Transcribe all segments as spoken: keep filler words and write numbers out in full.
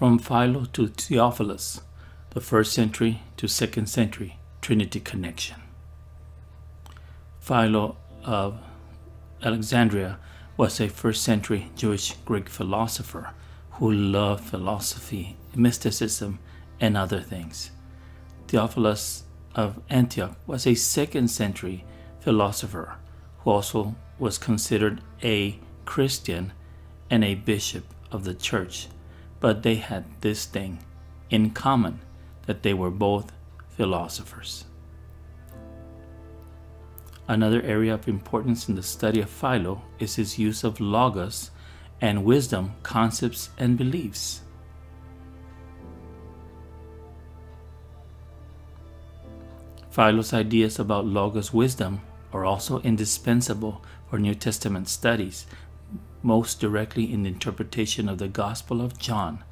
From Philo to Theophilus, the first century to second century Trinity connection. Philo of Alexandria was a first century Jewish Greek philosopher who loved philosophy, mysticism, and other things. Theophilus of Antioch was a second century philosopher who also was considered a Christian and a bishop of the church, but they had this thing in common, that they were both philosophers. Another area of importance in the study of Philo is his use of logos and wisdom, concepts, and beliefs. Philo's ideas about logos wisdom are also indispensable for New Testament studies, most directly in the interpretation of the Gospel of John,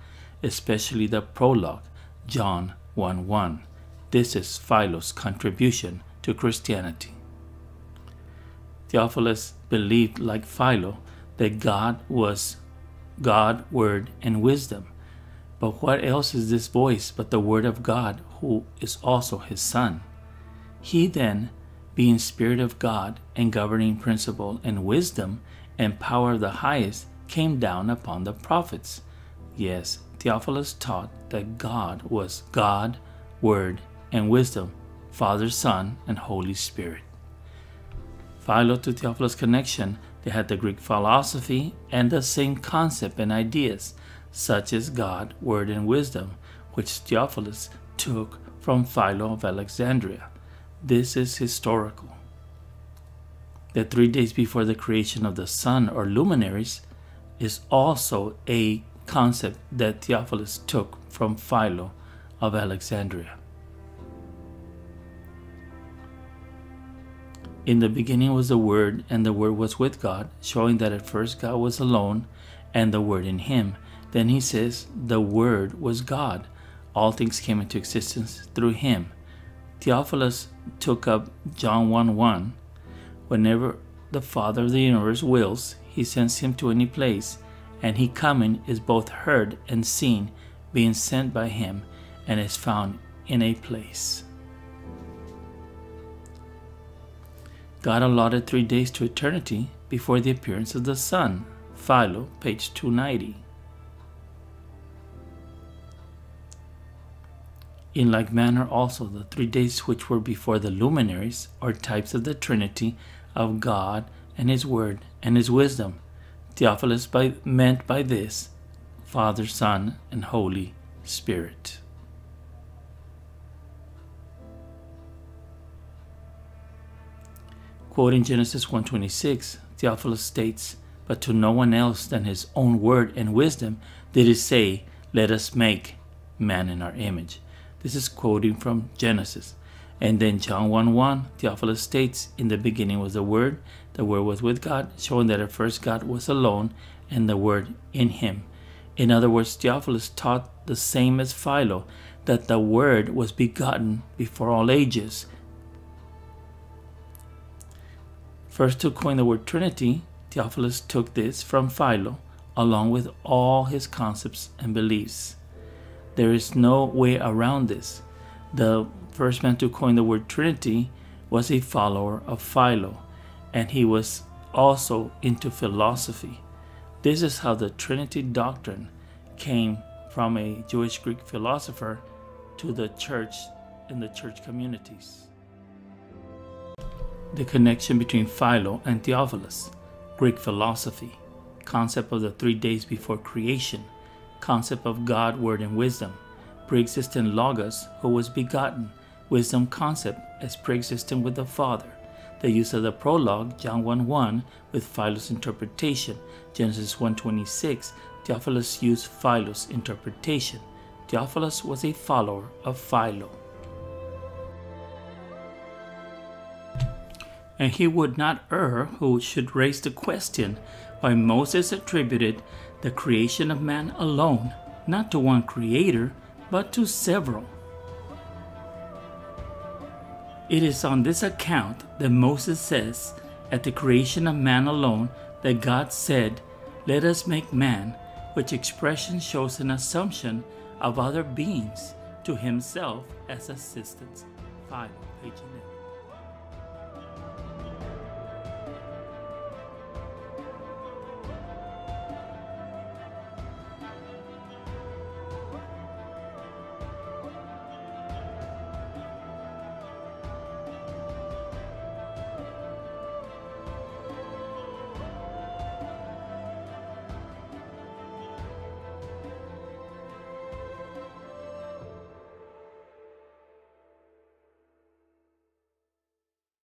especially the prologue, John one one. This is Philo's contribution to Christianity. Theophilus believed, like Philo, that God was God, Word, and Wisdom. But what else is this voice but the Word of God, who is also his Son? He then, being Spirit of God and governing principle and wisdom and power of the highest, came down upon the prophets. Yes, Theophilus taught that God was God, Word, and Wisdom, Father, Son, and Holy Spirit. Philo to Theophilus connection, they had the Greek philosophy and the same concept and ideas, such as God, Word, and Wisdom, which Theophilus took from Philo of Alexandria. This is historical. The three days before the creation of the sun, or luminaries, is also a concept that Theophilus took from Philo of Alexandria. In the beginning was the Word, and the Word was with God, showing that at first God was alone, and the Word in him. Then he says, the Word was God. All things came into existence through him. Theophilus took up John one one. Whenever the Father of the universe wills, he sends him to any place, and he coming is both heard and seen, being sent by him, and is found in a place. God allotted three days to eternity before the appearance of the sun. Philo, page two ninety. In like manner also, the three days which were before the luminaries are types of the Trinity of God and his Word and his Wisdom. Theophilus by, meant by this Father, Son, and Holy Spirit. Quoting Genesis one twenty-six, Theophilus states, "But to no one else than his own Word and Wisdom did he say, let us make man in our image." This is quoting from Genesis. And then John one one, Theophilus states, "In the beginning was the Word, the Word was with God," showing that at first God was alone, and the Word in him. In other words, Theophilus taught the same as Philo, that the Word was begotten before all ages. First to coin the word Trinity, Theophilus took this from Philo, along with all his concepts and beliefs. There is no way around this. The first man to coin the word Trinity was a follower of Philo, and he was also into philosophy. This is how the Trinity doctrine came from a Jewish Greek philosopher to the church and the church communities. The connection between Philo and Theophilus, Greek philosophy, concept of the three days before creation, concept of God, Word, and Wisdom, pre-existent Logos, who was begotten, Wisdom concept as pre-existent with the Father, the use of the prologue, John one one, with Philo's interpretation, Genesis one twenty-six, Theophilus used Philo's interpretation. Theophilus was a follower of Philo. And he would not err who should raise the question why Moses attributed the creation of man alone, not to one creator, but to several. It is on this account that Moses says, at the creation of man alone, that God said, let us make man which expression shows an assumption of other beings to himself as assistants. Five, page